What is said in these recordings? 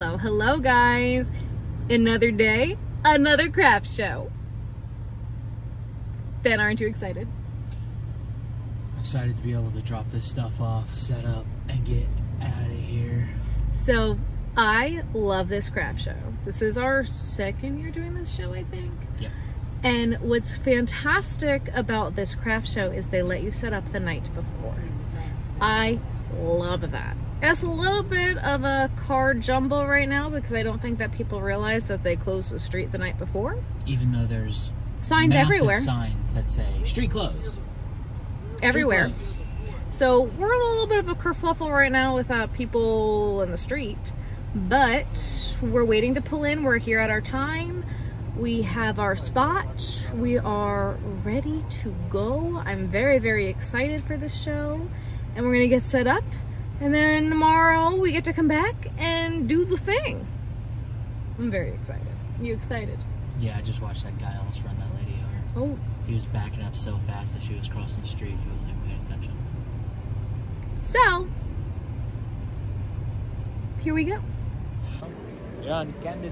Hello guys, another day, another craft show. Ben, aren't you excited? I'm excited to be able to drop this stuff off, set up, and get out of here. So I love this craft show. This is our second year doing this show, I think. Yeah. And what's fantastic about this craft show is they let you set up the night before. I love that. It's a little bit of a car jumble right now because I don't think that people realize that they closed the street the night before. Even though there's signs everywhere. Signs that say street closed. Everywhere. Street closed. So we're in a little bit of a kerfuffle right now with people in the street, but we're waiting to pull in. We're here at our time. We have our spot. We are ready to go. I'm very, very excited for this show, and we're gonna get set up. And then tomorrow we get to come back and do the thing. I'm very excited. You excited? Yeah, I just watched that guy almost run that lady over. Oh. He was backing up so fast that she was crossing the street. He wasn't even paying attention. So, here we go. Yeah, candid.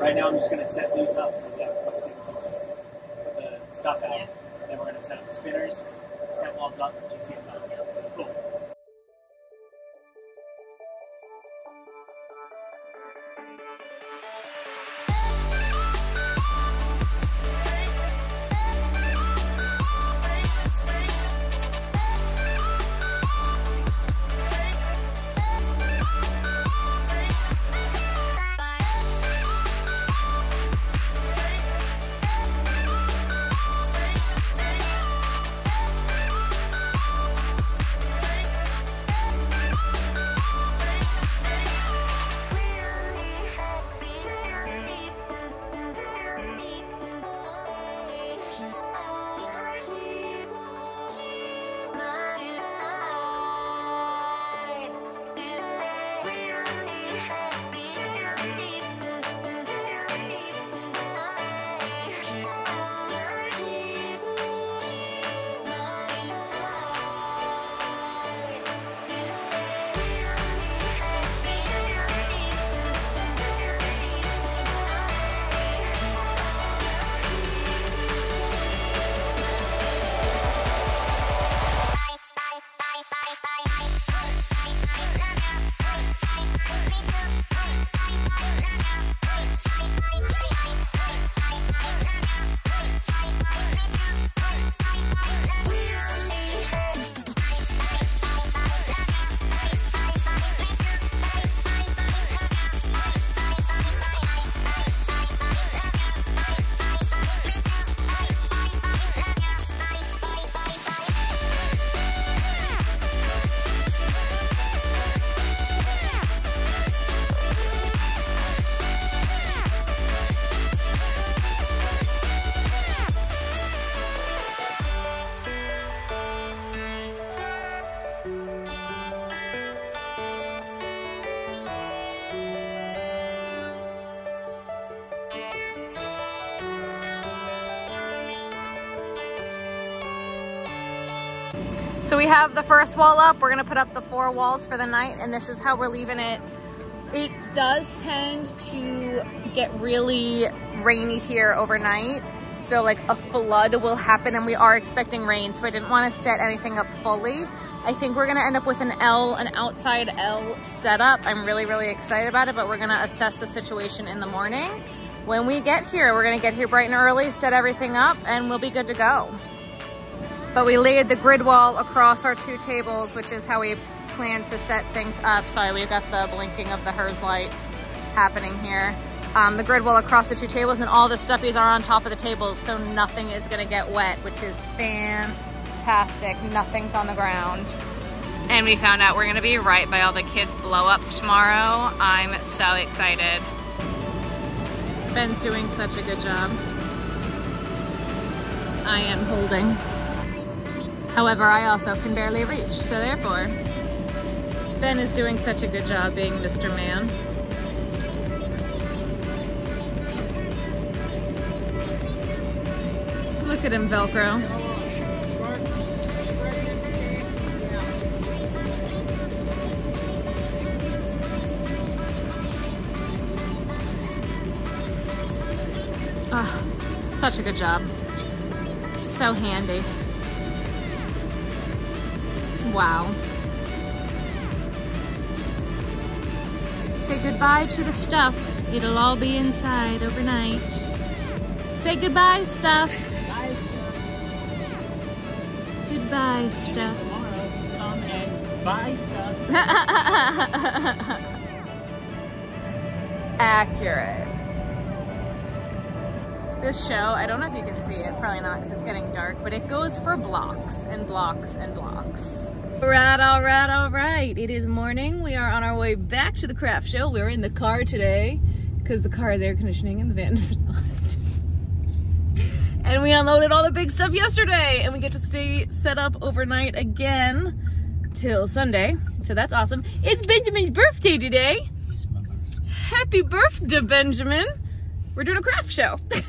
Right now I'm just going to set these up so we have a couple pieces of the stuff out. Yeah. And then we're going to set up the spinners, print walls up, and you see it. Cool. So we have the first wall up. We're gonna put up the 4 walls for the night, and this is how we're leaving it. It does tend to get really rainy here overnight. So like a flood will happen, and we are expecting rain. So I didn't want to set anything up fully. I think we're going to end up with an L, an outside L setup. I'm really, really excited about it, but we're going to assess the situation in the morning. When we get here, we're going to get here bright and early, set everything up, and we'll be good to go. But we laid the grid wall across our 2 tables, which is how we plan to set things up. Sorry, we've got the blinking of the HERS lights happening here. The grid wall across the 2 tables, and all the stuffies are on top of the tables, so nothing is gonna get wet, which is fantastic. Nothing's on the ground. And we found out we're gonna be right by all the kids' blow-ups tomorrow. I'm so excited. Ben's doing such a good job. I am holding. However, I also can barely reach, so therefore, Ben is doing such a good job being Mr. Man. Look at him, Velcro. Oh, such a good job. So handy. Wow. Say goodbye to the stuff. It'll all be inside overnight. Say goodbye, stuff. Buy stuff. Tomorrow, come and buy stuff. Accurate. This show, I don't know if you can see it, probably not because it's getting dark, but it goes for blocks and blocks and blocks. Alright, alright, alright. It is morning. We are on our way back to the craft show. We're in the car today because the car is air conditioning and the van is not. And we unloaded all the big stuff yesterday, and we get to stay set up overnight again till Sunday. So that's awesome. It's Benjamin's birthday today. It's my birthday. Happy birthday, Benjamin. We're doing a craft show. Yeah,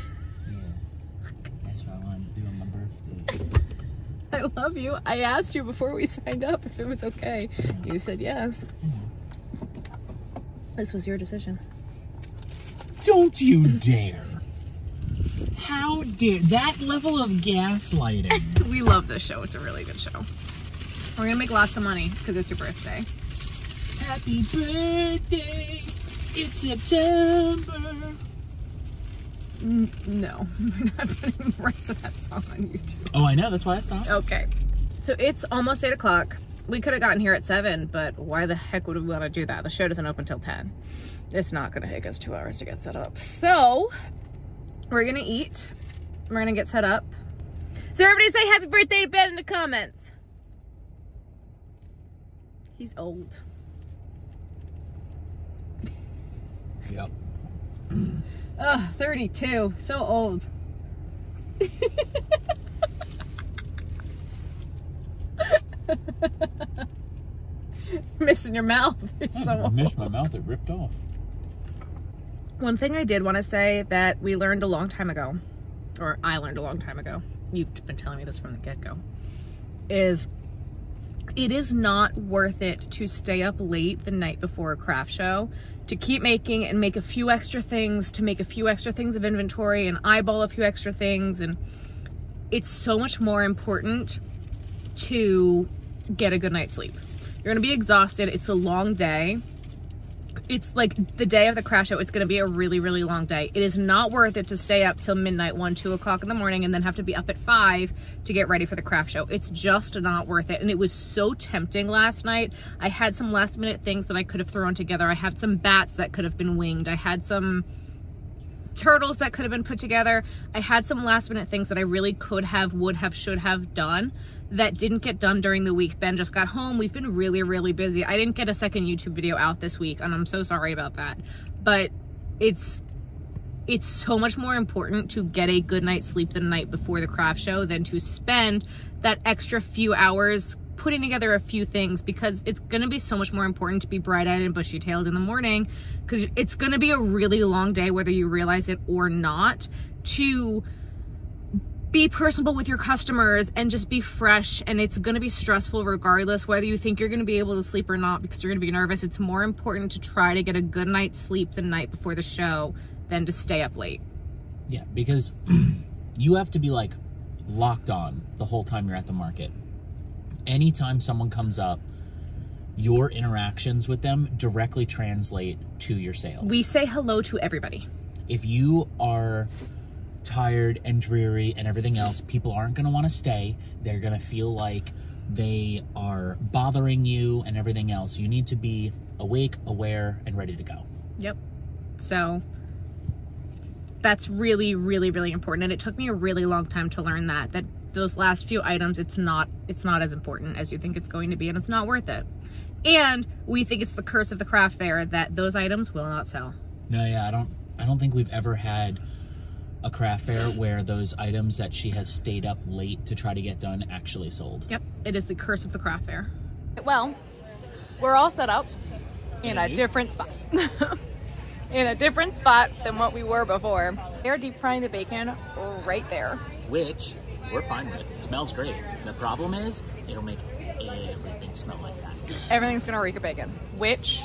that's what I wanted to do on my birthday. I love you. I asked you before we signed up if it was okay. You said yes. This was your decision. Don't you dare. How dare that level of gaslighting? We love this show. It's a really good show. We're gonna make lots of money because it's your birthday. Happy birthday! It's September. No, we're not putting the rest of that song on YouTube. Oh, I know. That's why I stopped. Okay, so it's almost 8 o'clock. We could have gotten here at 7, but why the heck would we want to do that? The show doesn't open till 10. It's not gonna take us 2 hours to get set up. So. We're gonna eat. We're gonna get set up. So everybody say happy birthday to Ben in the comments. He's old. Yep. Oh, 32. So old. Missing your mouth. You're so old. I missed my mouth. It ripped off. One thing I did want to say that we learned a long time ago, or I learned a long time ago, you've been telling me this from the get-go, is it is not worth it to stay up late the night before a craft show, to keep making and make a few extra things, to make a few extra things of inventory and eyeball a few extra things. And it's so much more important to get a good night's sleep. You're going to be exhausted. It's a long day. It's like the day of the crash show, it's going to be a really, really long day. It is not worth it to stay up till midnight, 1, 2 o'clock in the morning, and then have to be up at 5 to get ready for the craft show. It's just not worth it. And it was so tempting last night. I had some last minute things that I could have thrown together. I had some bats that could have been winged. I had some turtles that could have been put together. I had some last minute things that I really could have, would have, should have done that didn't get done during the week. Ben just got home. We've been really, really busy. I didn't get a second YouTube video out this week, and I'm so sorry about that. But it's so much more important to get a good night's sleep the night before the craft show than to spend that extra few hours putting together a few things, because it's gonna be so much more important to be bright-eyed and bushy-tailed in the morning, because it's gonna be a really long day, whether you realize it or not, to be personable with your customers and just be fresh. And it's going to be stressful regardless whether you think you're going to be able to sleep or not, because you're going to be nervous. It's more important to try to get a good night's sleep the night before the show than to stay up late. Yeah, because you have to be like locked on the whole time you're at the market. Anytime someone comes up, your interactions with them directly translate to your sales. We say hello to everybody. If you are tired and dreary and everything else, people aren't going to want to stay. They're going to feel like they are bothering you and everything else. You need to be awake, aware, and ready to go. Yep. So that's really, really, really important. And it took me a really long time to learn that, that those last few items, it's not as important as you think it's going to be, and it's not worth it. And we think it's the curse of the craft fair that those items will not sell. No, yeah, I don't think we've ever had a craft fair where those items that she has stayed up late to try to get done actually sold. Yep, it is the curse of the craft fair. Well, we're all set up in a different spot. In a different spot than what we were before. They're deep frying the bacon right there. Which we're fine with. It smells great. The problem is it'll make everything smell like that. Everything's gonna reek of bacon, which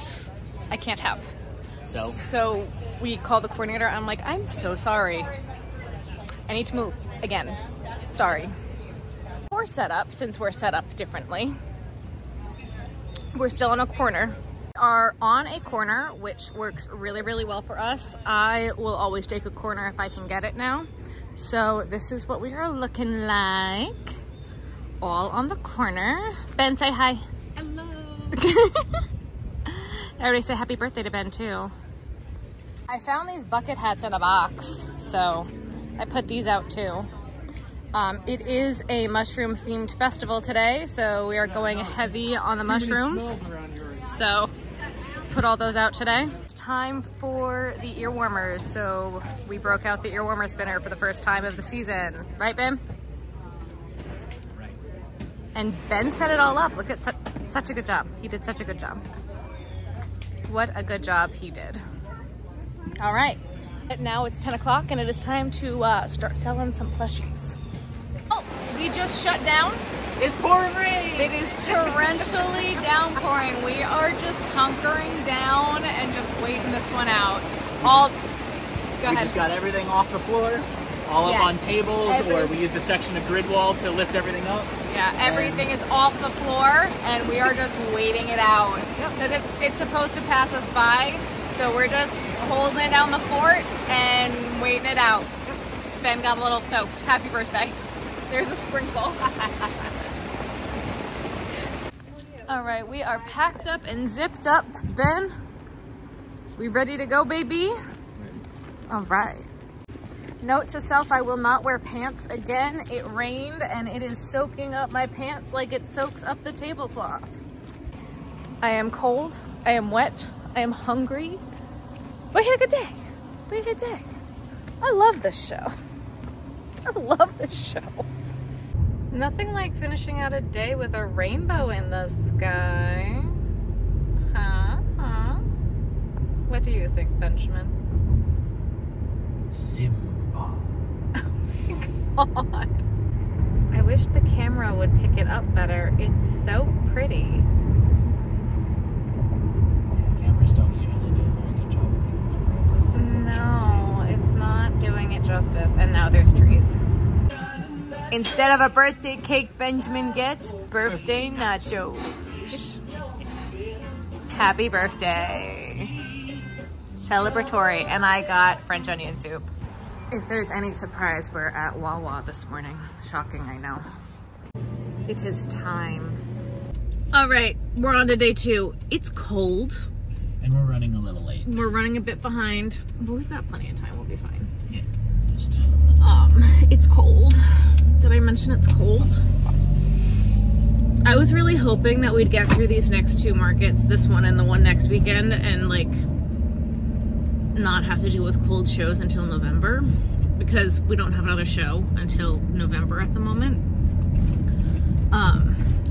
I can't have. So we call the coordinator. I'm like, I'm so sorry. I need to move again. Sorry. We're set up, since we're set up differently. We're still on a corner. We are on a corner, which works really, really well for us. I will always take a corner if I can get it now. So this is what we are looking like. All on the corner. Ben, say hi. Hello. Everybody say happy birthday to Ben too. I found these bucket hats in a box, so I put these out too. It is a mushroom themed festival today, so we are going heavy on the mushrooms. So put all those out today. It's time for the ear warmers. So we broke out the ear warmer spinner for the first time of the season. Right, Ben? Right. And Ben set it all up. Look at such a good job. He did such a good job. What a good job he did. All right, now it's 10 o'clock and it is time to start selling some plushies. Oh, we just shut down. It's pouring rain. It is torrentially downpouring. We are just hunkering down and just waiting this one out. We just got everything off the floor, all up on tables, or we used a section of grid wall to lift everything up. Yeah, everything is off the floor and we are just waiting it out. Yep. It's supposed to pass us by, so we're just holding down the fort and waiting it out. Ben got a little soaked. Happy birthday. There's a sprinkle. All right, we are packed up and zipped up. Ben, we ready to go, baby? All right. Note to self, I will not wear pants again. It rained and it is soaking up my pants like it soaks up the tablecloth. I am cold, I am wet, I am hungry. We had a good day. We had a good day. I love this show. I love this show. Nothing like finishing out a day with a rainbow in the sky. Huh? What do you think, Benjamin? Simba. Oh my god. I wish the camera would pick it up better. It's so pretty. Yeah, cameras don't usually do a very good job of picking up rainbows. No, it's not doing it justice. And now there's trees. Instead of a birthday cake, Benjamin gets birthday nachos. Happy birthday. Celebratory. And I got French onion soup. If there's any surprise, we're at Wawa this morning. Shocking, I know. It is time. All right, we're on to day two. It's cold. And we're running a little late. We're running a bit behind, but we've got plenty of time. We'll be fine. Yeah, just it's cold. Did I mention it's cold? I was really hoping that we'd get through these next two markets, this one and the one next weekend, and like not have to deal with cold shows until November, because we don't have another show until November at the moment.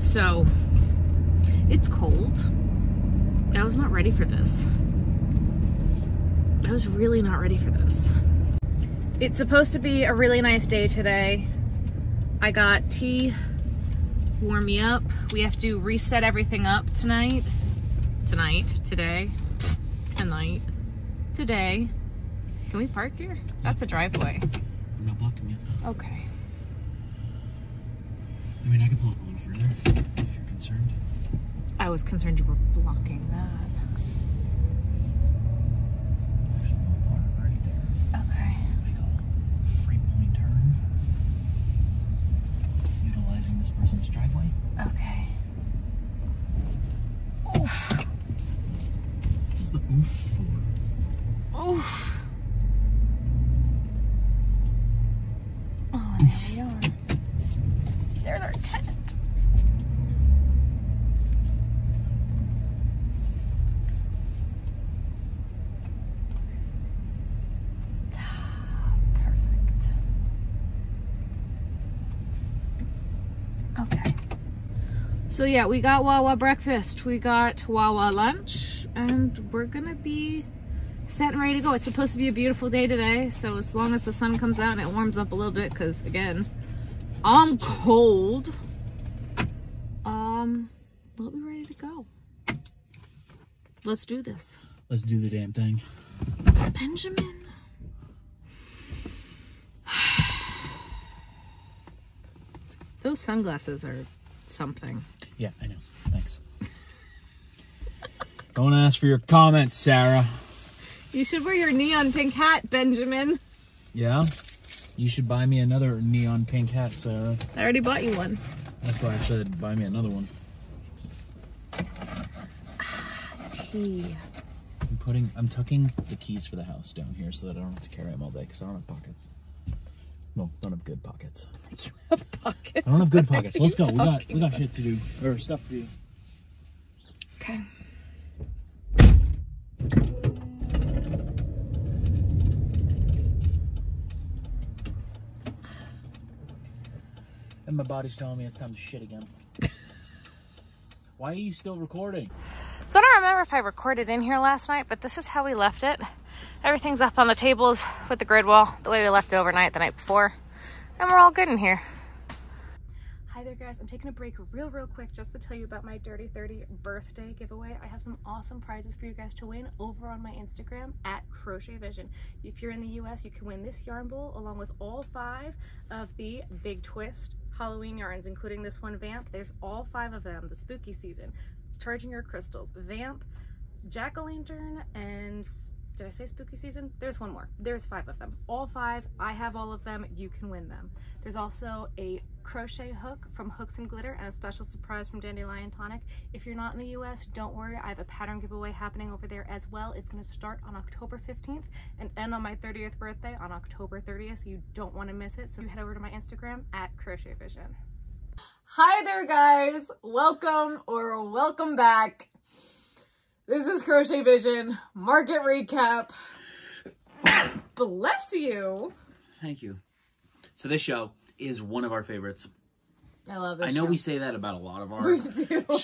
So it's cold. I was not ready for this. I was really not ready for this. It's supposed to be a really nice day today. I got tea, warm me up. We have to reset everything up tonight. Today. Can we park here? That's a driveway. I'm not blocking it. Okay. I mean, I can pull up a little further if you're concerned. I was concerned you were blocking that. There's no bar right there. Okay. Make a free flowing turn. Utilizing this person's driveway. Okay. Oof. What's the oof for? Oof. So yeah, we got Wawa breakfast, we got Wawa lunch, and we're gonna be set and ready to go. It's supposed to be a beautiful day today, so as long as the sun comes out and it warms up a little bit, because again, I'm cold, we'll be ready to go. Let's do this. Let's do the damn thing. Benjamin. Those sunglasses are something. Yeah, I know. Thanks. Don't ask for your comments, Sarah. You should wear your neon pink hat, Benjamin. Yeah? You should buy me another neon pink hat, Sarah. I already bought you one. That's why I said buy me another one. Ah, tea. I'm tucking the keys for the house down here so that I don't have to carry them all day because I don't have pockets. Well, I don't have good pockets. You have pockets. I don't have good pockets. Let's go. We got shit to do. Or stuff to do. Okay. And my body's telling me it's time to shit again. Why are you still recording? So I don't remember if I recorded in here last night, but this is how we left it. Everything's up on the tables with the grid wall, the way we left it overnight the night before. And we're all good in here. Hi there, guys. I'm taking a break real quick just to tell you about my Dirty 30 birthday giveaway. I have some awesome prizes for you guys to win over on my Instagram at Crochet Vision. If you're in the US, you can win this yarn bowl along with all 5 of the Big Twist Halloween yarns, including this one, Vamp. There's all 5 of them, the spooky season, charging your crystals, Vamp, jack-o'-lantern, and did I say spooky season? There's one more. There's 5 of them. All 5. I have all of them. You can win them. There's also a crochet hook from Hooks and Glitter and a special surprise from Dandelion Tonic. If you're not in the US, don't worry. I have a pattern giveaway happening over there as well. It's going to start on October 15th and end on my 30th birthday on October 30th. You don't want to miss it. So you head over to my Instagram at Crochet Vision. Hi there, guys. Welcome back. This is Crochet Vision, market recap. Bless you. Thank you. So this show is one of our favorites. I love this show. I know we say that about a lot of our shows. We've been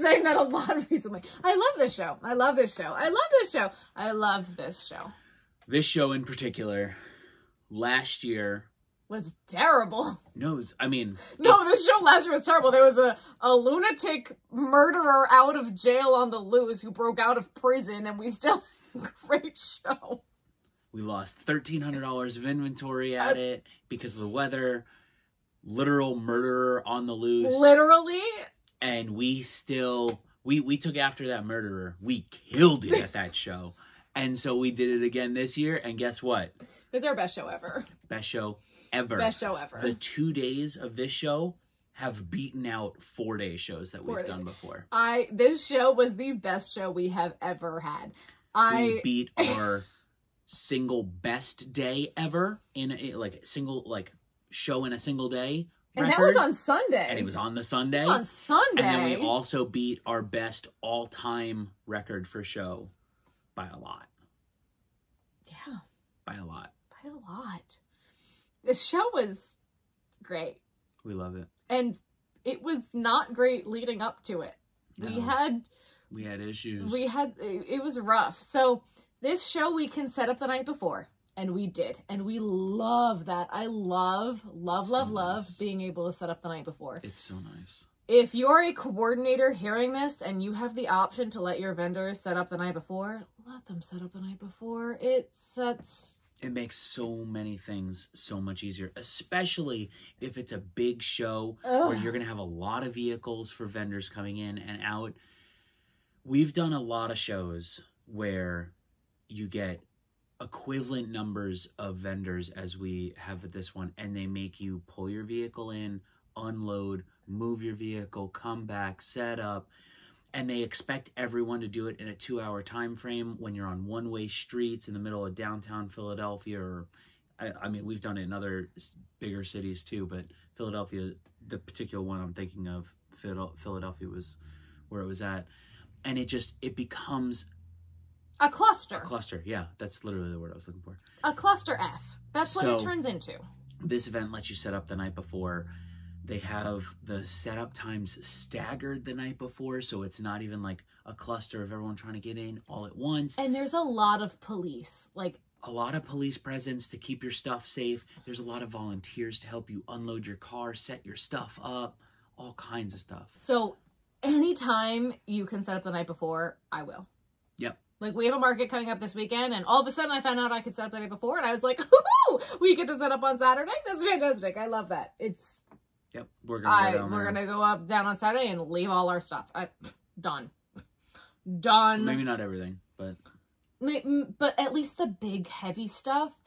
saying that a lot recently. I love this show. I love this show. I love this show. I love this show. This show in particular, last year was terrible. This show last year was terrible. There was a lunatic murderer out of jail on the loose who broke out of prison, and we still had a great show. We lost $1,300 of inventory at it because of the weather. Literal murderer on the loose. Literally. And we still, we took after that murderer. We killed it at that show. And so we did it again this year, and guess what? It was our best show ever. Best show ever. Best show ever. The 2 days of this show have beaten out 4-day shows that we've done before. This show was the best show we have ever had. We beat our single best day ever in a single show in a single day. Record. And that was on Sunday. And it was on the Sunday. On Sunday. And then we also beat our best all-time record for show by a lot. Yeah. By a lot. By a lot. This show was great. We love it. And it was not great leading up to it. No. We had issues. It was rough. So this show we can set up the night before. And we did. And we love that. I love being able to set up the night before. It's so nice. If you're a coordinator hearing this and you have the option to let your vendors set up the night before, let them set up the night before. It makes so many things so much easier, especially if it's a big show where you're going to have a lot of vehicles for vendors coming in and out. We've done a lot of shows where you get equivalent numbers of vendors as we have at this one, and they make you pull your vehicle in, unload, move your vehicle, come back, set up, and they expect everyone to do it in a 2-hour time frame when you're on one-way streets in the middle of downtown Philadelphia. Or I mean, we've done it in other bigger cities too, but Philadelphia, the particular one I'm thinking of, Philadelphia was where it was at, and it becomes a cluster. A cluster, yeah. That's literally the word I was looking for. A cluster F. That's what it turns into. This event lets you set up the night before. They have the setup times staggered the night before, so it's not even like a cluster of everyone trying to get in all at once. And there's a lot of police. Like, a lot of police presence to keep your stuff safe. There's a lot of volunteers to help you unload your car, set your stuff up, all kinds of stuff. So anytime you can set up the night before, I will. Yep. Like, we have a market coming up this weekend, and all of a sudden I found out I could set up the night before, and I was like, "Woohoo! We get to set up on Saturday. That's fantastic. I love that." Yep, we're gonna go up down on Saturday and leave all our stuff. Done. Maybe not everything, but at least the big heavy stuff,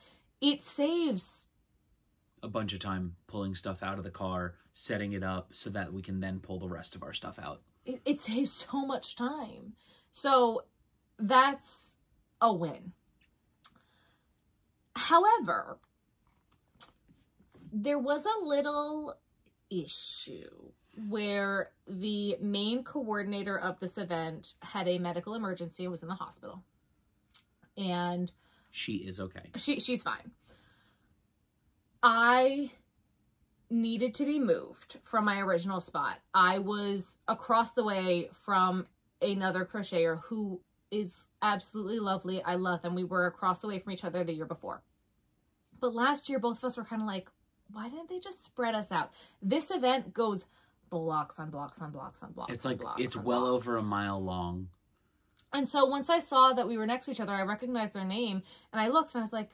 it saves a bunch of time pulling stuff out of the car, setting it up, so that we can then pull the rest of our stuff out. It saves so much time. So that's a win. However, there was a little issue where the main coordinator of this event had a medical emergency and was in the hospital. And she is okay. She's fine. I needed to be moved from my original spot. I was across the way from another crocheter who is absolutely lovely. I love them. We were across the way from each other the year before. But last year, both of us were kind of like, why didn't they just spread us out? This event goes blocks on blocks on blocks on blocks. It's like, it's well over a mile long. And so once I saw that we were next to each other, I recognized their name, and I looked and I was like,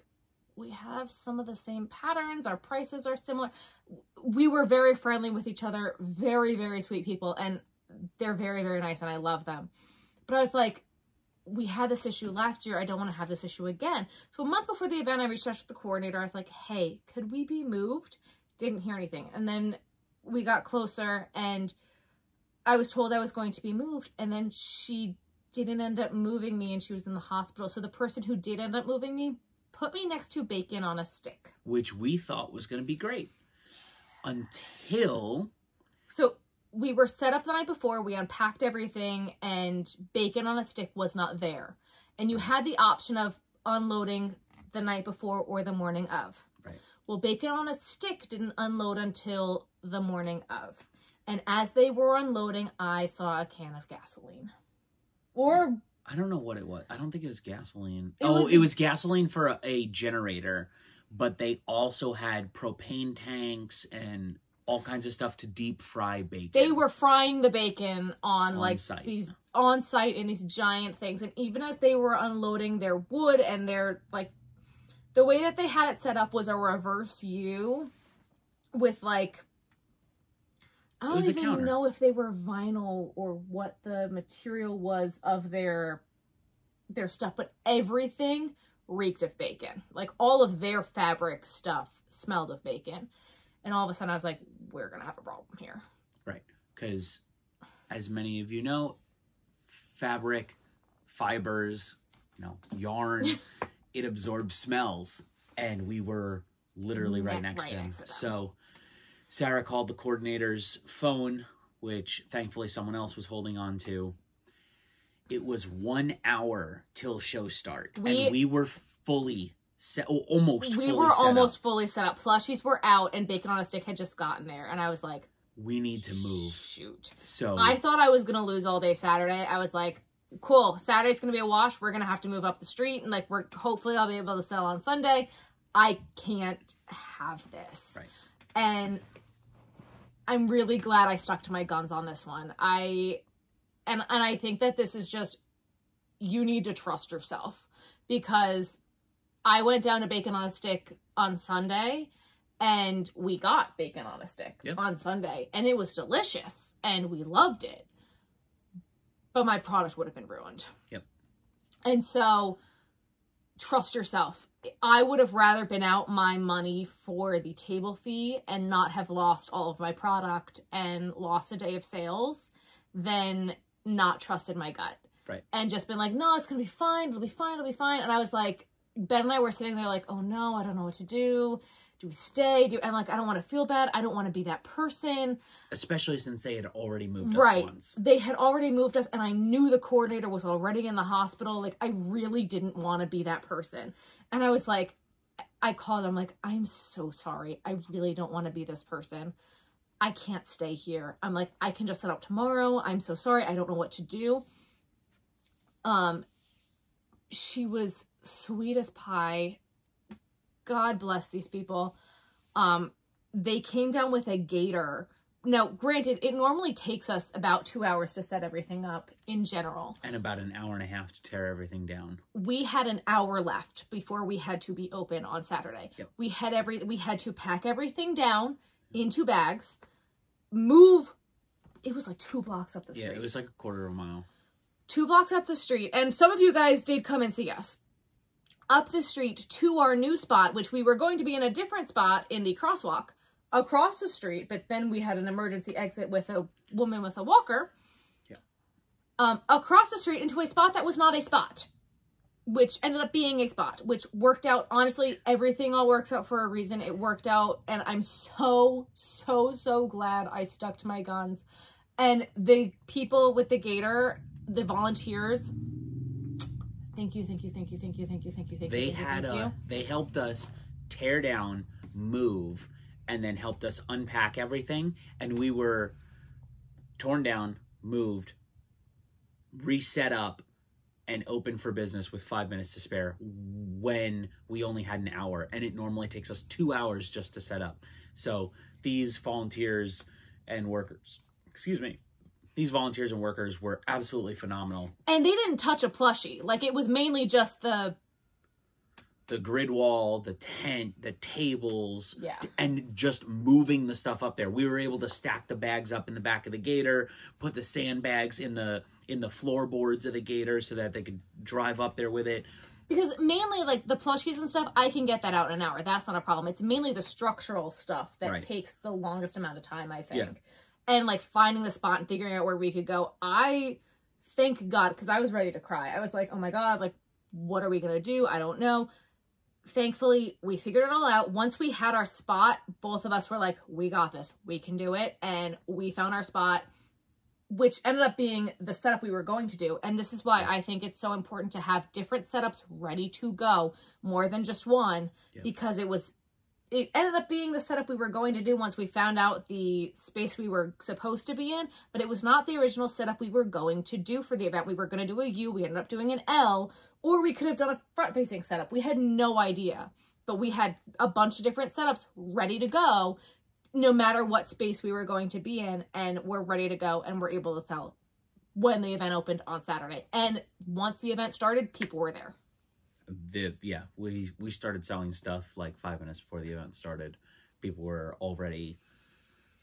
we have some of the same patterns. Our prices are similar. We were very friendly with each other. Very, very sweet people. And they're very, very nice. And I love them. But I was like, we had this issue last year. I don't want to have this issue again. So a month before the event, I reached out to the coordinator. I was like, hey, could we be moved? Didn't hear anything. And then we got closer and I was told I was going to be moved. And then she didn't end up moving me and she was in the hospital. So the person who did end up moving me put me next to bacon on a stick. Which we thought was going to be great. Until... So... we were set up the night before, we unpacked everything, and bacon on a stick was not there. And you had the option of unloading the night before or the morning of. Right. Well, bacon on a stick didn't unload until the morning of. And as they were unloading, I saw a can of gasoline. Or... I don't know what it was. I don't think it was gasoline. It was gasoline for a generator, but they also had propane tanks and... all kinds of stuff to deep fry bacon. They were frying the bacon on site in these giant things. And even as they were unloading their wood and their, like, the way that they had it set up was a reverse U with, like, I don't even know if they were vinyl or what the material was of their stuff, but everything reeked of bacon. Like, all of their fabric stuff smelled of bacon. And all of a sudden, I was like, we're going to have a problem here. Right. Because, as many of you know, fabric, fibers, you know, yarn, it absorbs smells. And we were literally right next to them. So Sarah called the coordinator's phone, which thankfully someone else was holding on to. It was 1 hour till show start. And we were fully... almost fully set up. Plushies were out and bacon on a stick had just gotten there, and I was like, we need to move. Shoot. So I thought I was gonna lose all day Saturday. I was like, cool, Saturday's gonna be a wash, we're gonna have to move up the street, and like we're hopefully I'll be able to sell on Sunday. I can't have this. Right. And I'm really glad I stuck to my guns on this one. And I think that this is just, you need to trust yourself, because I went down to bacon on a stick on Sunday and we got bacon on a stick on Sunday, and it was delicious and we loved it, but my product would have been ruined. Yep. And so trust yourself. I would have rather been out my money for the table fee and not have lost all of my product and lost a day of sales than not trusted my gut. Right. And just been like, no, it's going to be fine. It'll be fine. It'll be fine. And I was like, Ben and I were sitting there like, oh no, I don't know what to do. Do we stay? Do I'm like, I don't want to feel bad. I don't want to be that person. Especially since they had already moved us once. They had already moved us, and I knew the coordinator was already in the hospital. Like, I really didn't want to be that person. And I was like, I called. I'm like, I'm so sorry. I really don't want to be this person. I can't stay here. I'm like, I can just set up tomorrow. I'm so sorry. I don't know what to do. She was sweet as pie. God bless these people. They came down with a gator. Now, granted, it normally takes us about 2 hours to set everything up in general. And about an hour and a half to tear everything down. We had an hour left before we had to be open on Saturday. Yep. We had to pack everything down into bags, move. It was like 2 blocks up the street. Yeah, it was like a quarter of a mile. 2 blocks up the street. And some of you guys did come and see us. Up the street to our new spot, which we were going to be in a different spot in the crosswalk across the street, but then we had an emergency exit with a woman with a walker. Yeah. Across the street into a spot that was not a spot, which ended up being a spot, which worked out. Honestly, everything all works out for a reason. It worked out, and I'm so, so, so glad I stuck to my guns. And the people with the gator, the volunteers, Thank you. They helped us tear down, move, and then helped us unpack everything. And we were torn down, moved, reset up, and open for business with 5 minutes to spare when we only had an hour. And it normally takes us 2 hours just to set up. So these volunteers and workers, excuse me, these volunteers and workers were absolutely phenomenal. And they didn't touch a plushie. Like, it was mainly just the grid wall, the tent, the tables, and just moving the stuff up there. We were able to stack the bags up in the back of the gator, put the sandbags in the floorboards of the gator so that they could drive up there with it. Because mainly, like, the plushies and stuff, I can get that out in an hour. That's not a problem. It's mainly the structural stuff that takes the longest amount of time, I think. Yeah. And, like, finding the spot and figuring out where we could go. I thank God, because I was ready to cry. I was like, oh, my God, like, what are we going to do? I don't know. Thankfully, we figured it all out. Once we had our spot, both of us were like, we got this. We can do it. And we found our spot, which ended up being the setup we were going to do. And this is why I think it's so important to have different setups ready to go, more than just one, because it ended up being the setup we were going to do once we found out the space we were supposed to be in, but it was not the original setup we were going to do for the event. We were going to do a U, we ended up doing an L, or we could have done a front-facing setup. We had no idea, but we had a bunch of different setups ready to go, no matter what space we were going to be in, and we're ready to go, and we're able to sell when the event opened on Saturday. And once the event started, people were there. We started selling stuff like 5 minutes before the event started. People were already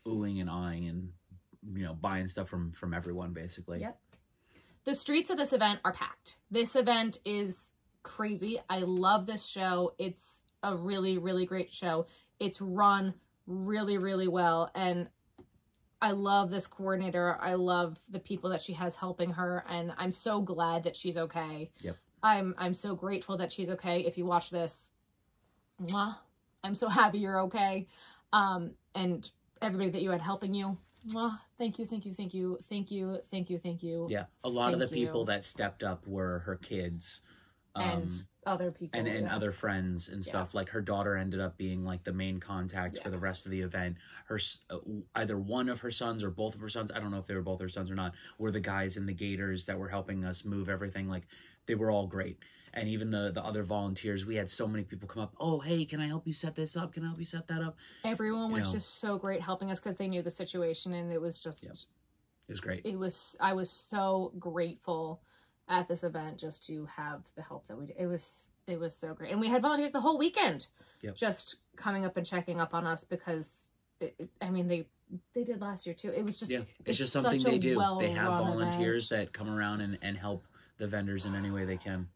oohing and eyeing and, you know, buying stuff from everyone, basically. Yep. The streets of this event are packed. This event is crazy. I love this show. It's a really, really great show. It's run really, really well. And I love this coordinator. I love the people that she has helping her. And I'm so glad that she's okay. Yep. I'm so grateful that she's okay. If you watch this, mwah, I'm so happy you're okay. And everybody that you had helping you, mwah, thank you. Yeah, a lot of the people that stepped up were her kids, and other people and other friends and stuff. Like her daughter ended up being like the main contact for the rest of the event. Her either one of her sons or both of her sons, I don't know if they were both her sons or not, were the guys in the gaiters that were helping us move everything. Like they were all great. And even the other volunteers, we had so many people come up. Oh, hey, can I help you set this up? Can I help you set that up? Everyone was just so great helping us because they knew the situation, and it was just, it was great. It was, I was so grateful at this event just to have the help that we did. It was so great. And we had volunteers the whole weekend just coming up and checking up on us because, I mean, they did last year too. It was just, it's just something they do. They have volunteers that come around and help the vendors in any way they can.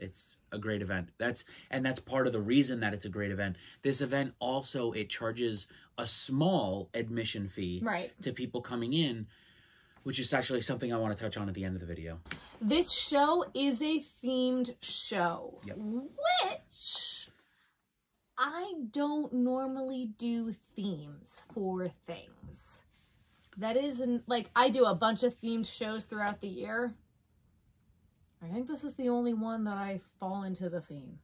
It's a great event. That's part of the reason that it's a great event. This event also, it charges a small admission fee to people coming in, which is actually something I want to touch on at the end of the video. This show is a themed show, which I don't normally do themes for things. That isn't, like, I do a bunch of themed shows throughout the year. I think this is the only one that I fall into the theme.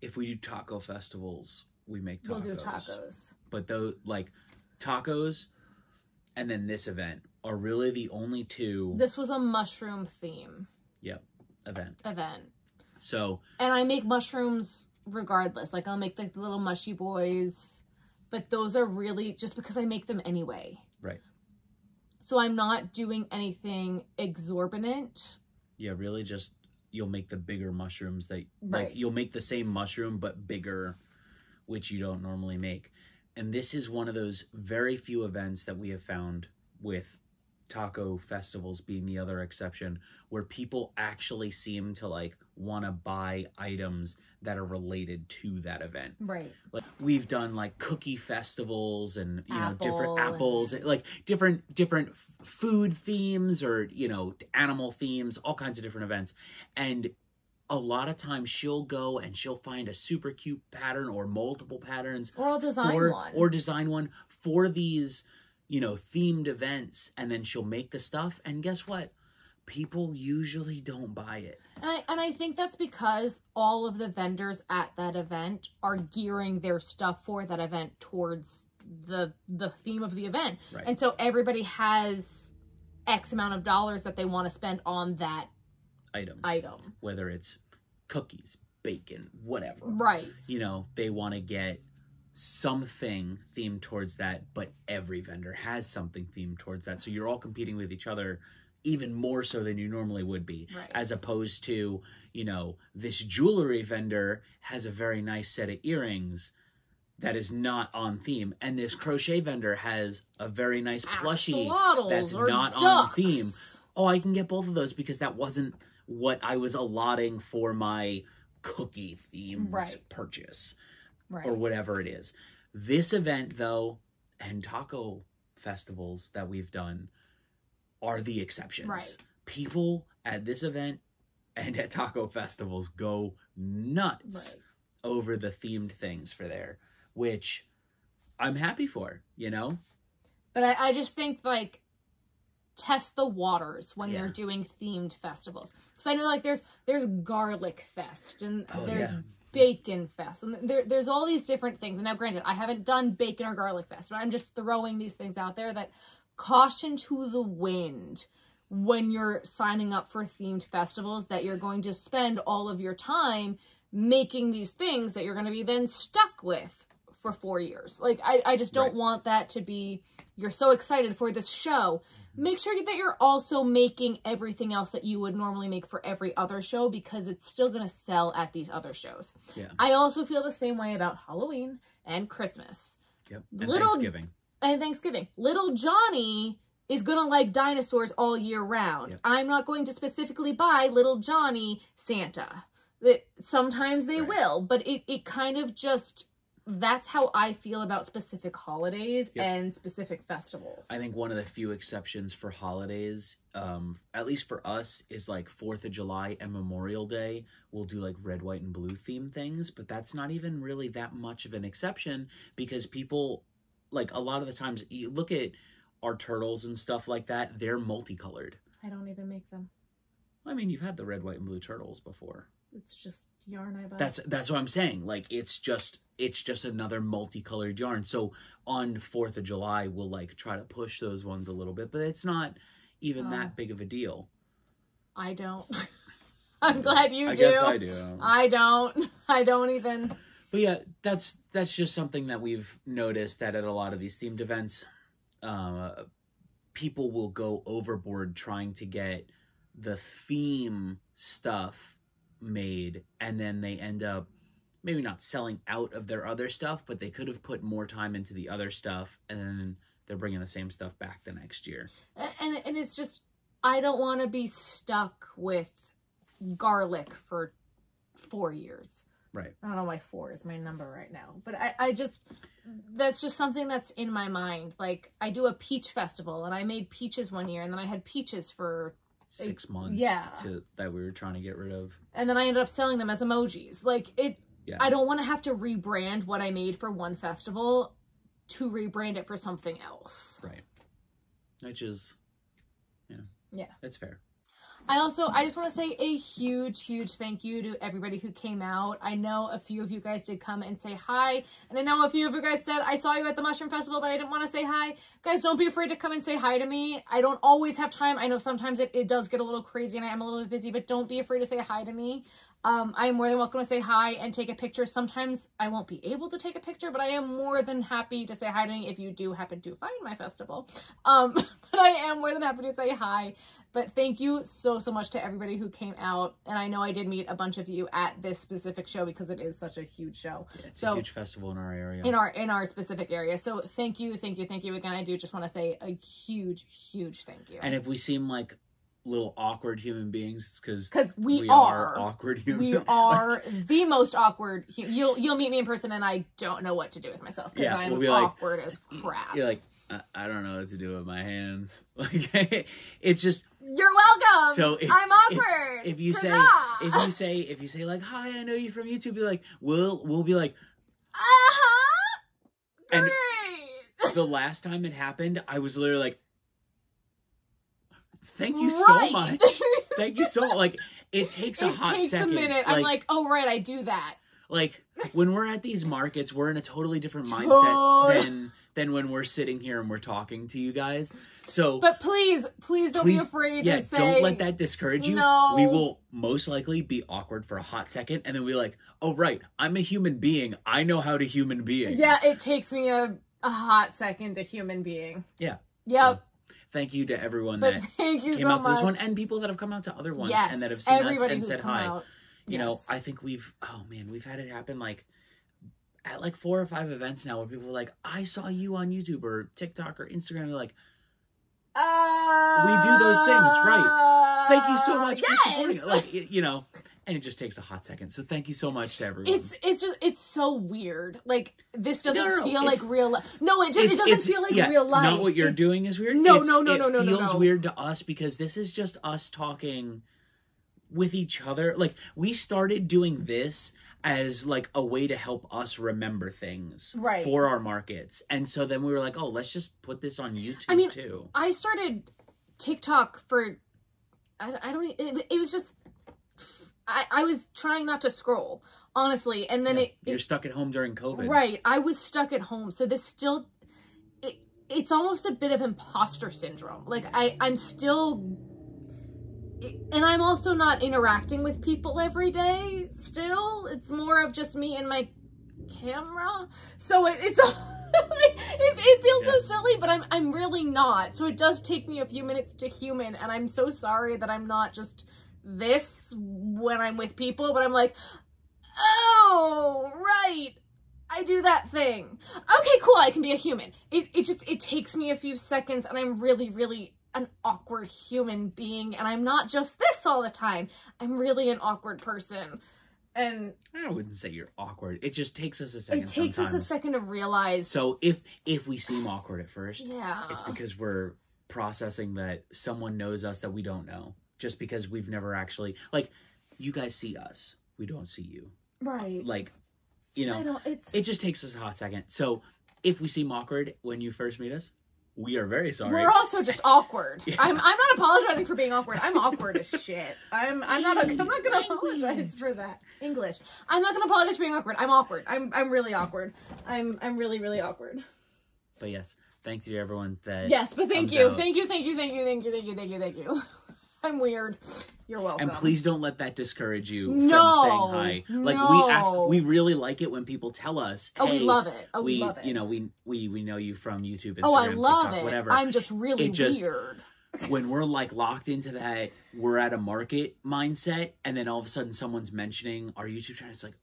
If we do taco festivals, we make tacos. We'll do tacos. But though, like, tacos and then this event are really the only two. This was a mushroom theme. Event. So. And I make mushrooms regardless. Like, I'll make like the little mushy boys. But those are really just because I make them anyway. So I'm not doing anything exorbitant. Really just, you'll make the bigger mushrooms that, like, you'll make the same mushroom, but bigger, which you don't normally make. And this is one of those very few events that we have found, with taco festivals being the other exception, where people actually seem to, like, want to buy items that are related to that event. Like, we've done, like, cookie festivals and, you know, different apples, and like different food themes, or, you know, animal themes, all kinds of different events. And a lot of times she'll go and she'll find a super cute pattern or multiple patterns. Or I'll design one. Or design one for these, you know, themed events. And then she'll make the stuff. And guess what? People usually don't buy it. And I think that's because all of the vendors at that event are gearing their stuff for that event towards the theme of the event. And so everybody has X amount of dollars that they want to spend on that item, whether it's cookies, bacon, whatever. You know, they want to get something themed towards that, but every vendor has something themed towards that. So you're all competing with each other even more so than you normally would be, as opposed to, you know, this jewelry vendor has a very nice set of earrings that is not on theme, and this crochet vendor has a very nice plushie that's not on theme. Oh, I can get both of those because that wasn't what I was allotting for my cookie themed purchase or whatever it is. This event, though, and taco festivals that we've done are the exceptions. People at this event and at taco festivals go nuts over the themed things for there, which I'm happy for, you know? But I just think, like, test the waters when you're doing themed festivals. Because I know, like, there's Garlic Fest, and there's Bacon Fest, and there's all these different things. And now, granted, I haven't done Bacon or Garlic Fest, but I'm just throwing these things out there. That caution to the wind when you're signing up for themed festivals, that you're going to spend all of your time making these things that you're going to be then stuck with for 4 years. Like, I just don't want that to be, you're so excited for this show. Make sure that you're also making everything else that you would normally make for every other show, because it's still going to sell at these other shows. I also feel the same way about Halloween and Christmas. And Thanksgiving. And Thanksgiving. Little Johnny is going to like dinosaurs all year round. I'm not going to specifically buy Little Johnny Santa. Sometimes they will, but it kind of just... That's how I feel about specific holidays and specific festivals. I think one of the few exceptions for holidays, at least for us, is like 4th of July and Memorial Day. We'll do like red, white, and blue themed things, but that's not even really that much of an exception, because people, like, a lot of the times, you look at our turtles and stuff like that, they're multicolored. I don't even make them. Well, I mean, you've had the red, white, and blue turtles before. It's just yarn I buy. That's what I'm saying. Like, it's just another multicolored yarn. So on 4th of July, we'll like try to push those ones a little bit, but it's not even that big of a deal. I don't. I'm glad you do. I guess I do. I don't. I don't even. But yeah, that's just something that we've noticed that at a lot of these themed events, people will go overboard trying to get the theme stuff made, and then they end up maybe not selling out of their other stuff, but they could have put more time into the other stuff, and then they're bringing the same stuff back the next year. And it's just, I don't want to be stuck with garlic for 4 years. Right. I don't know why 4 is my number right now, but I just, that's just something that's in my mind. Like, I do a peach festival, and I made peaches one year, and then I had peaches for 6 months. Yeah. That we were trying to get rid of. And then I ended up selling them as emojis. Like, it, yeah. I don't want to have to rebrand what I made for one festival to rebrand it for something else. Right. Which is, yeah. Yeah. That's fair. I just want to say a huge, huge thank you to everybody who came out. I know a few of you guys did come and say hi. And I know a few of you guys said, I saw you at the Mushroom Festival, but I didn't want to say hi. Guys, don't be afraid to come and say hi to me. I don't always have time. I know sometimes it does get a little crazy and I am a little bit busy, but don't be afraid to say hi to me. I am more than welcome to say hi and take a picture. Sometimes I won't be able to take a picture, but I am more than happy to say hi to me if you do happen to find my festival. But I am more than happy to say hi. But thank you so, so much to everybody who came out. And I know I did meet a bunch of you at this specific show because it is such a huge show. Yeah, it's a huge festival in our area. In our specific area. So thank you, thank you, thank you. Again, I do just want to say a huge, huge thank you. And if we seem like little awkward human beings, it's because we are awkward human beings. We are the most awkward. You'll meet me in person and I don't know what to do with myself because I'm awkward as crap. You're like, I don't know what to do with my hands. Like, it's just, you're welcome. So I'm awkward. If you say like, hi, I know you from YouTube, be like, we'll be like, Great. And the last time it happened, I was literally like, thank you so much. Thank you so much. Like, it takes a hot second. It takes a minute. Like, I'm like, oh, right, I do that. Like, when we're at these markets, we're in a totally different mindset than when we're sitting here and we're talking to you guys. So, but please don't be afraid to say. Don't let that discourage you. No. We will most likely be awkward for a hot second. And then we're like, oh, right, I'm a human being. I know how to human being. Yeah, it takes me a hot second to human being. Yeah. Yep. So, thank you to everyone that came out to this one, and people that have come out to other ones and that have seen us and said hi. You know, I think we've had it happen like at like 4 or 5 events now where people are like, I saw you on YouTube or TikTok or Instagram. They're like, we do those things, right? Thank you so much for supporting it. Like, you know, and it just takes a hot second. So thank you so much to everyone. It's so weird. Like, this doesn't feel like real life. No, it doesn't feel like real life. Not what you're doing is weird. No. It feels weird to us because this is just us talking with each other. Like, we started doing this as like a way to help us remember things for our markets. And so then we were like, oh, let's just put this on YouTube too. I started TikTok for, it was just, I was trying not to scroll, honestly, and then you're stuck at home during COVID. Right, I was stuck at home, so this still, it's almost a bit of imposter syndrome. Like, I'm still, and I'm also not interacting with people every day still. It's more of just me and my camera, so it's it feels so silly, but I'm really not, so it does take me a few minutes to human, and I'm so sorry that I'm not just this when I'm with people, but I'm like, oh, right, I do that thing. Okay, cool, I can be a human. It just takes me a few seconds, and I'm really, really an awkward human being, and I'm not just this all the time. I'm really an awkward person. And I wouldn't say you're awkward. It just takes us a second. It takes us a second to realize. So if we seem awkward at first, it's because we're processing that someone knows us that we don't know. Just because we've never actually, like, you guys see us, we don't see you. Right. Like, you know, it just takes us a hot second. So if we seem awkward when you first meet us, We are very sorry. We're also just awkward. Yeah. I'm not apologizing for being awkward. I'm awkward as shit. I'm not gonna apologize for that. English. I'm not gonna apologize for being awkward. I'm awkward. I'm really awkward. I'm really, really awkward. But yes, thank you to everyone that Thank you. I'm weird. You're welcome. And please don't let that discourage you from saying hi. Like we really like it when people tell us. Hey, oh, we love it. Oh, we love it. You know, we know you from YouTube, Instagram, oh, I love TikTok, it. Whatever. I'm just really weird. When we're like locked into that, we're at a market mindset, and then all of a sudden someone's mentioning our YouTube channel. It's like,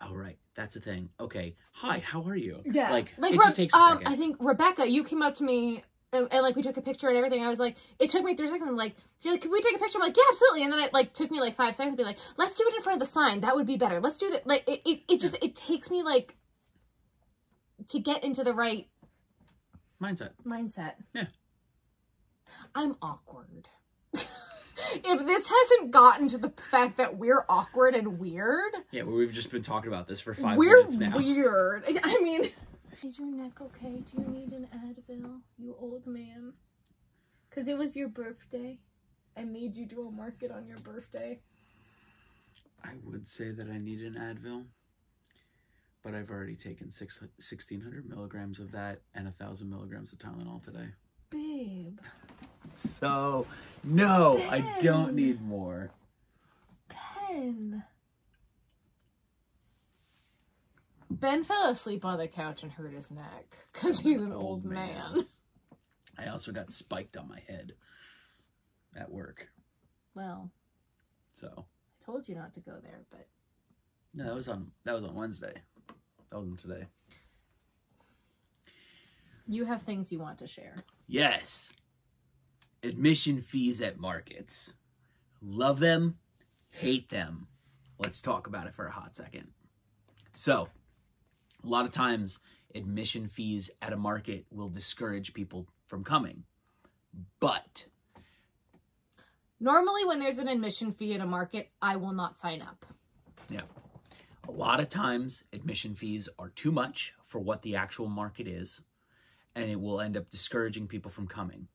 oh right, that's a thing. Okay, hi, how are you? Yeah, like it just takes a second. I think Rebecca, you came up to me. And like we took a picture and everything. I was like, it took me 3 seconds. I'm like, you're like, can we take a picture? I'm like, yeah, absolutely. And then it like took me like 5 seconds to be like, let's do it in front of the sign. That would be better. Let's do that. Like it takes me like to get into the right mindset. Yeah. I'm awkward. If this hasn't gotten to the fact that we're awkward and weird. Yeah, well, we've just been talking about this for 5 minutes now. We're weird. I mean. Is your neck okay? Do you need an Advil, you old man? Because it was your birthday. I made you do a market on your birthday. I would say that I need an Advil, but I've already taken 1,600 milligrams of that and 1,000 milligrams of Tylenol today. Babe. So, no, Ben. I don't need more. Ben. Ben fell asleep on the couch and hurt his neck because he's an old man. I also got spiked on my head at work. Well, so I told you not to go there, but no, that was on Wednesday. That wasn't today. You have things you want to share. Yes, admission fees at markets. Love them, hate them. Let's talk about it for a hot second. So. A lot of times, admission fees at a market will discourage people from coming. But normally when there's an admission fee at a market, I will not sign up. Yeah. A lot of times, admission fees are too much for what the actual market is, and it will end up discouraging people from coming.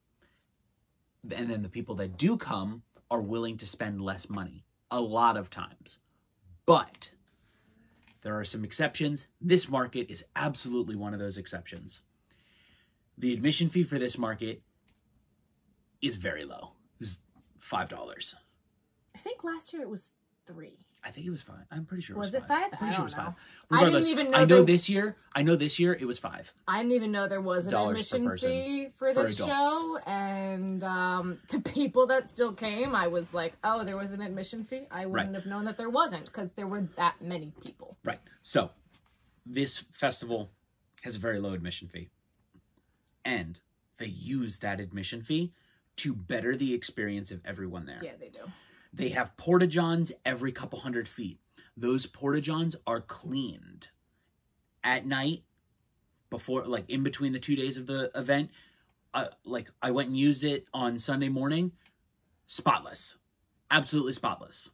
And then the people that do come are willing to spend less money a lot of times. But there are some exceptions. This market is absolutely one of those exceptions. The admission fee for this market is very low. It's $5. I think last year it was $3. I think it was $5. I'm pretty sure it was $5. Was it $5? I'm pretty sure it was $5. Regardless, I didn't even know. I know this year it was $5. I didn't even know there was an admission fee for this show. And the people that still came, I was like, oh, there was an admission fee? I wouldn't have known that there wasn't because there were that many people. Right. So this festival has a very low admission fee. And they use that admission fee to better the experience of everyone there. Yeah, they do. They have porta-johns every couple hundred feet. Those porta-johns are cleaned at night before, like in between the 2 days of the event. I went and used it on Sunday morning. Spotless. Absolutely spotless.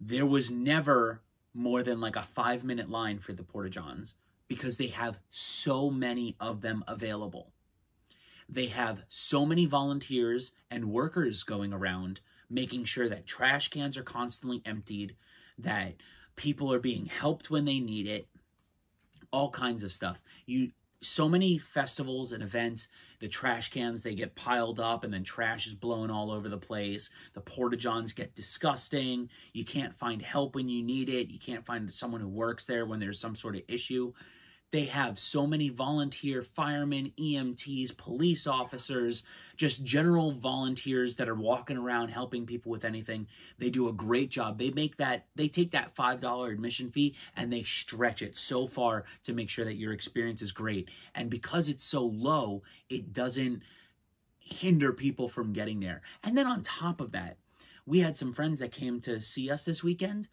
There was never more than like a 5-minute line for the porta-johns because they have so many of them available. They have so many volunteers and workers going around making sure that trash cans are constantly emptied, that people are being helped when they need it, all kinds of stuff. So many festivals and events, the trash cans, they get piled up and then trash is blown all over the place. The porta-johns get disgusting. You can't find help when you need it. You can't find someone who works there when there's some sort of issue. They have so many volunteer firemen, EMTs, police officers, just general volunteers that are walking around helping people with anything. They do a great job. They take that $5 admission fee and they stretch it so far to make sure that your experience is great. And because it's so low, it doesn't hinder people from getting there. And then on top of that, we had some friends that came to see us this weekend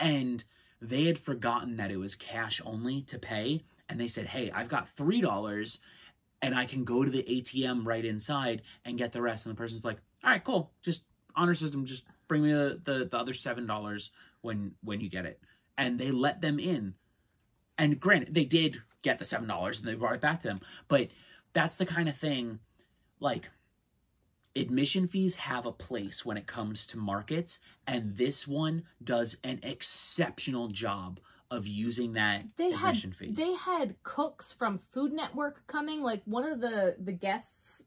and they had forgotten that it was cash only to pay. And they said, hey, I've got $3 and I can go to the ATM right inside and get the rest. And the person's like, all right, cool. Just honor system. Just bring me the other $7 when you get it. And they let them in. And granted, they did get the $7 and they brought it back to them. But that's the kind of thing, like, admission fees have a place when it comes to markets, and this one does an exceptional job of using that admission fee. They had cooks from Food Network coming, like one of the guests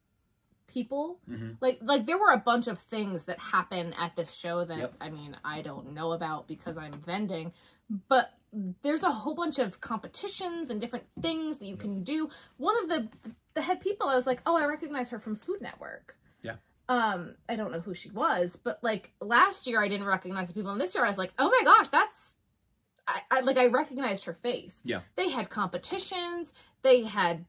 people. Mm-hmm. Like there were a bunch of things that happen at this show that, yep, I mean, I don't know about because I'm vending, but there's a whole bunch of competitions and different things that you can do. One of the head people, I was like, oh, I recognize her from Food Network. Yeah. I don't know who she was, but like last year I didn't recognize the people, and this year I was like, oh my gosh, that's, I recognized her face. Yeah. They had competitions. They had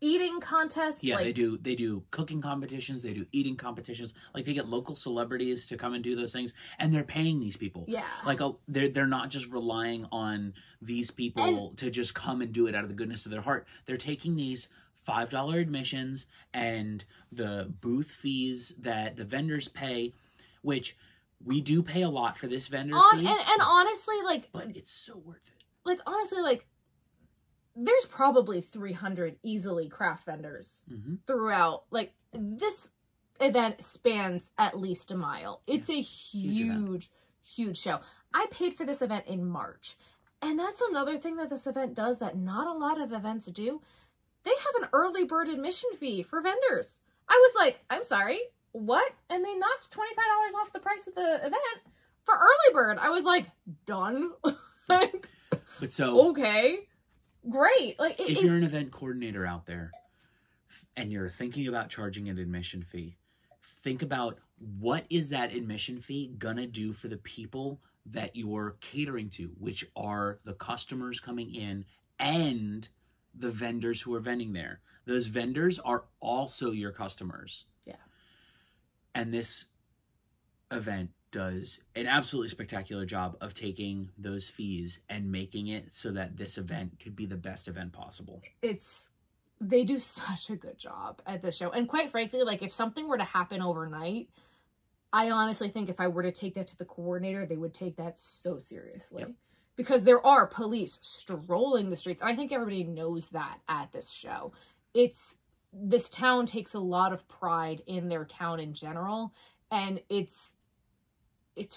eating contests. Yeah, like, they do cooking competitions. They do eating competitions. Like, they get local celebrities to come and do those things, and they're paying these people. Yeah. Like, they're not just relying on these people to just come and do it out of the goodness of their heart. They're taking these $5 admissions and the booth fees that the vendors pay, which we do pay a lot for this vendor fee. And honestly, like... But it's so worth it. Like, honestly, like, there's probably 300 easily craft vendors throughout. Like, this event spans at least a mile. It's a huge show. I paid for this event in March. And that's another thing that this event does that not a lot of events do. They have an early bird admission fee for vendors. I was like, I'm sorry, what? And they knocked $25 off the price of the event for early bird. I was like, done. But so, okay, great. Like, if you're an event coordinator out there and you're thinking about charging an admission fee, think about, what is that admission fee gonna do for the people that you're catering to, which are the customers coming in and the vendors who are vending there. Those vendors are also your customers. Yeah. And this event does an absolutely spectacular job of taking those fees and making it so that this event could be the best event possible. They do such a good job at this show. And quite frankly, like, if something were to happen overnight, I honestly think if I were to take that to the coordinator, they would take that so seriously. Yep. Because there are police strolling the streets. I think everybody knows that at this show. This town takes a lot of pride in their town in general. And it's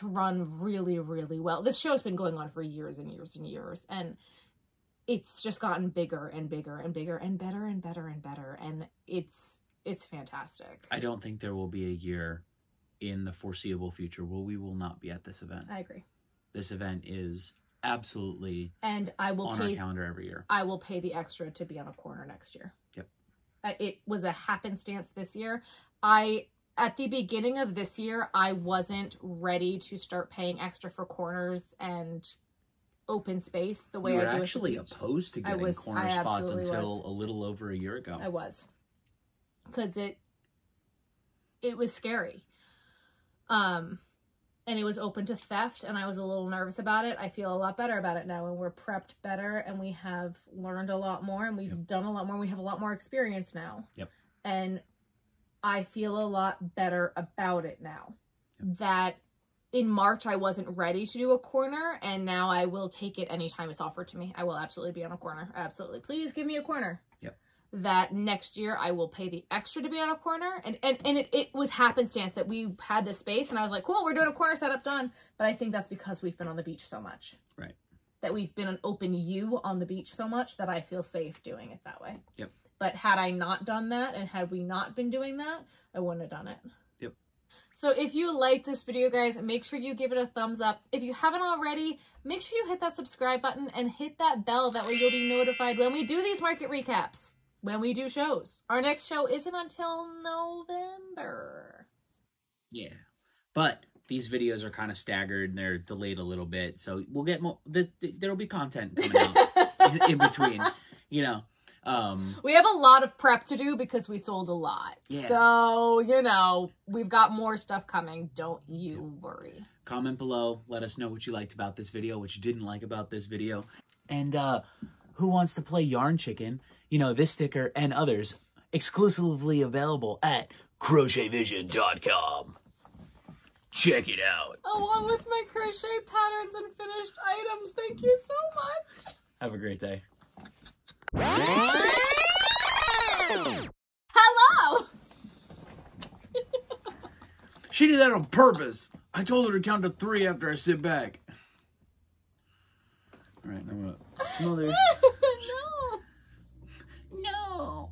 run really, really well. This show's been going on for years and years and years. And it's just gotten bigger and bigger and bigger and better and better and better. And it's fantastic. I don't think there will be a year in the foreseeable future where we will not be at this event. I agree. This event is... absolutely. And I will on our calendar every year. I will pay the extra to be on a corner next year. Yep. It was a happenstance this year. At the beginning of this year, I wasn't ready to start paying extra for corners and open space the way I do. You were actually opposed to getting corner spots until a little over a year ago. I was. Because it was scary. And it was open to theft, and I was a little nervous about it. I feel a lot better about it now, and we're prepped better, and we have learned a lot more, and we've done a lot more. We have a lot more experience now. Yep. And I feel a lot better about it now. Yep. That in March, I wasn't ready to do a corner, and now I will take it anytime it's offered to me. I will absolutely be on a corner. Absolutely. Please give me a corner. Yep. That next year I will pay the extra to be on a corner. And it was happenstance that we had this space, and I was like, cool, we're doing a corner setup, done. But I think that's because we've been on the beach so much. Right. That we've been an open U on the beach so much that I feel safe doing it that way. Yep. But had I not done that, and had we not been doing that, I wouldn't have done it. Yep. So if you liked this video, guys, make sure you give it a thumbs up. If you haven't already, make sure you hit that subscribe button and hit that bell. That way you'll be notified when we do these market recaps. When we do shows. Our next show isn't until November. Yeah. But these videos are kind of staggered, and they're delayed a little bit. So we'll get more. There'll be content coming out in between. You know. We have a lot of prep to do because we sold a lot. Yeah. So, you know, we've got more stuff coming. Don't you worry. Comment below. Let us know what you liked about this video, what you didn't like about this video. And who wants to play Yarn Chicken? You know, this sticker and others exclusively available at crochetvision.com. Check it out. Along with my crochet patterns and finished items. Thank you so much. Have a great day. Oh! She did that on purpose. I told her to count to 3 after I sit back. All right, I'm going to smother. No. No.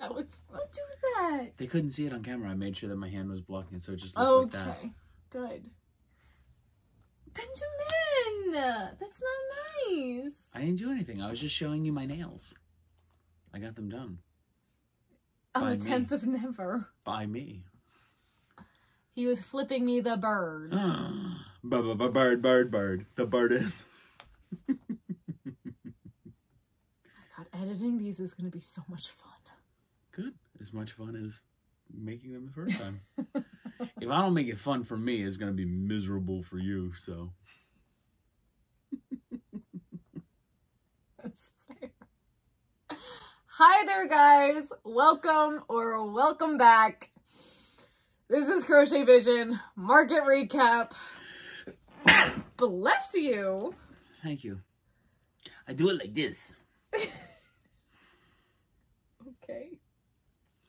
That was fun. Don't do that. They couldn't see it on camera. I made sure that my hand was blocking it, so it just looked like that. Okay, good. Benjamin! That's not nice. I didn't do anything. I was just showing you my nails. I got them done. On the 10th of never. By me. He was flipping me the bird. Bird. The birdest. Oh my God, editing these is going to be so much fun. Good. As much fun as making them the first time. If I don't make it fun for me, it's going to be miserable for you, so. That's fair. Hi there, guys. Welcome or welcome back. This is Crochet Vision, market recap. Bless you. Thank you. I do it like this. Okay.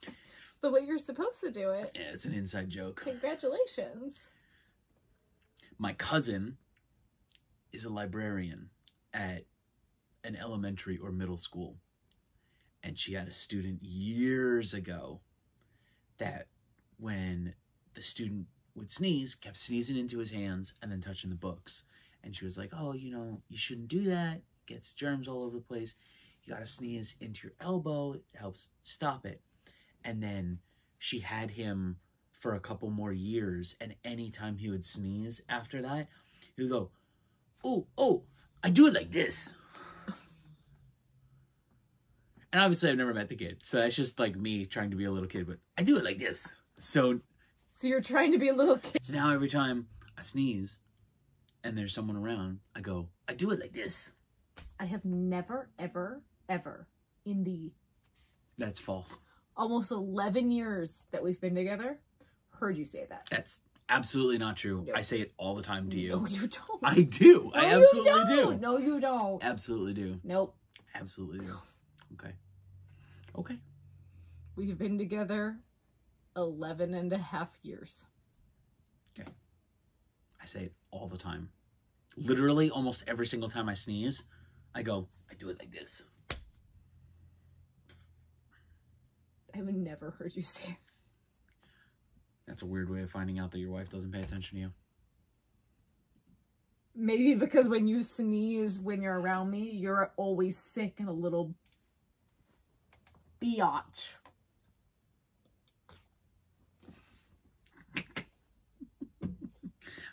It's the way you're supposed to do it. Yeah, it's an inside joke. Congratulations. My cousin is a librarian at an elementary or middle school. And she had a student years ago that when the student would sneeze, kept sneezing into his hands and then touching the books. And she was like, oh, you know, you shouldn't do that. It gets germs all over the place. You got to sneeze into your elbow. It helps stop it. And then she had him for a couple more years. And anytime he would sneeze after that, he would go, oh, I do it like this. And obviously I've never met the kid. So that's just like me trying to be a little kid, but I do it like this. So you're trying to be a little kid. So now every time I sneeze and there's someone around, I go, I do it like this. I have never, ever, ever in the... That's false. Almost 11 years that we've been together, heard you say that. That's absolutely not true. Yep. I say it all the time to you. No, you don't. I do. No, I absolutely do. No, you don't. Absolutely do. Nope. Absolutely do. Okay. Okay. We've been together 11 and a half years. Okay. I say it all the time. Literally, almost every single time I sneeze, I go, I do it like this. I've never heard you say it. That's a weird way of finding out that your wife doesn't pay attention to you. Maybe because when you sneeze, when you're around me, you're always sick and a little biatch.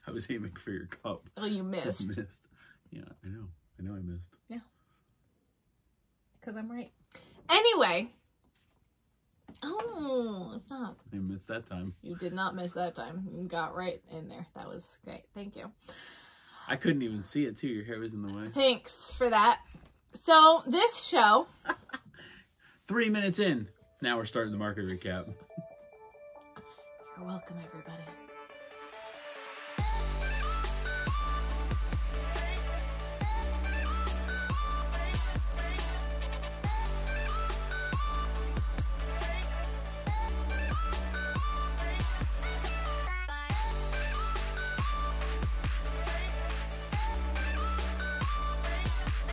I was aiming for your cup. Oh, you missed. I missed. Yeah, I know. I know I missed. Yeah. Because I'm right. Anyway. Oh, stop. I missed that time. You did not miss that time. You got right in there. That was great. Thank you. I couldn't even see it, too. Your hair was in the way. Thanks for that. So, this show... 3 minutes in. Now we're starting the market recap. You're welcome, everybody.